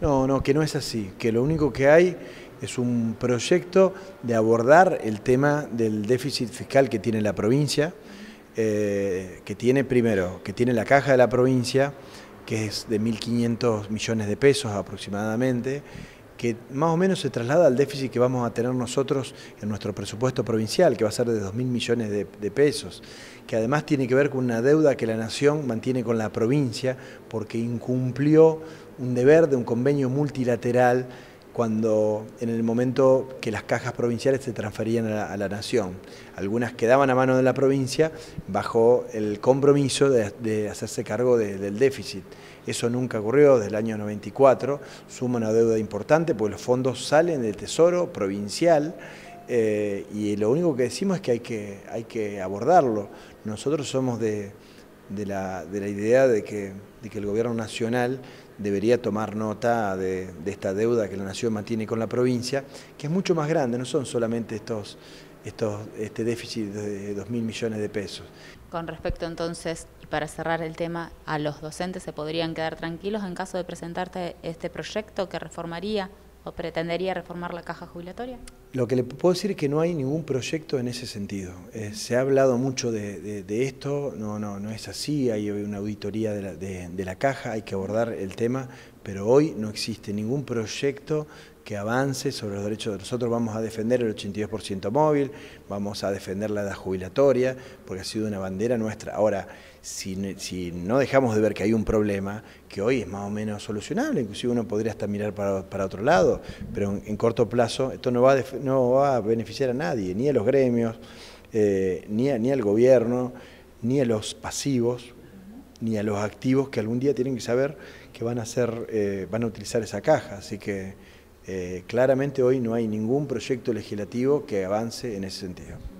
No, que no es así, que lo único que hay es un proyecto de abordar el tema del déficit fiscal que tiene la provincia, que tiene la caja de la provincia, que es de 1.500 millones de pesos aproximadamente, que más o menos se traslada al déficit que vamos a tener nosotros en nuestro presupuesto provincial, que va a ser de 2.000 millones de pesos, que además tiene que ver con una deuda que la Nación mantiene con la provincia porque incumplió un deber de un convenio multilateral cuando en el momento que las cajas provinciales se transferían a la Nación. Algunas quedaban a mano de la provincia bajo el compromiso de hacerse cargo del déficit. Eso nunca ocurrió desde el año 94, suma una deuda importante porque los fondos salen del Tesoro provincial y lo único que decimos es que hay que abordarlo. Nosotros somos de la idea de que el gobierno nacional debería tomar nota de esta deuda que la Nación mantiene con la provincia, que es mucho más grande, no son solamente este déficit de 2.000 millones de pesos. Con respecto entonces, y para cerrar el tema, ¿a los docentes se podrían quedar tranquilos en caso de presentarte este proyecto que reformaría o pretendería reformar la caja jubilatoria? Lo que le puedo decir es que no hay ningún proyecto en ese sentido. Se ha hablado mucho de esto, no es así, hay una auditoría de la caja, hay que abordar el tema, pero hoy no existe ningún proyecto que avance sobre los derechos de nosotros. Vamos a defender el 82% móvil, vamos a defender la edad jubilatoria, porque ha sido una bandera nuestra. Ahora, si no dejamos de ver que hay un problema, que hoy es más o menos solucionable, inclusive uno podría hasta mirar para otro lado, pero en corto plazo esto no va a beneficiar a nadie, ni a los gremios, ni al gobierno, ni a los pasivos, ni a los activos que algún día tienen que saber que van a utilizar esa caja. Así que claramente hoy no hay ningún proyecto legislativo que avance en ese sentido.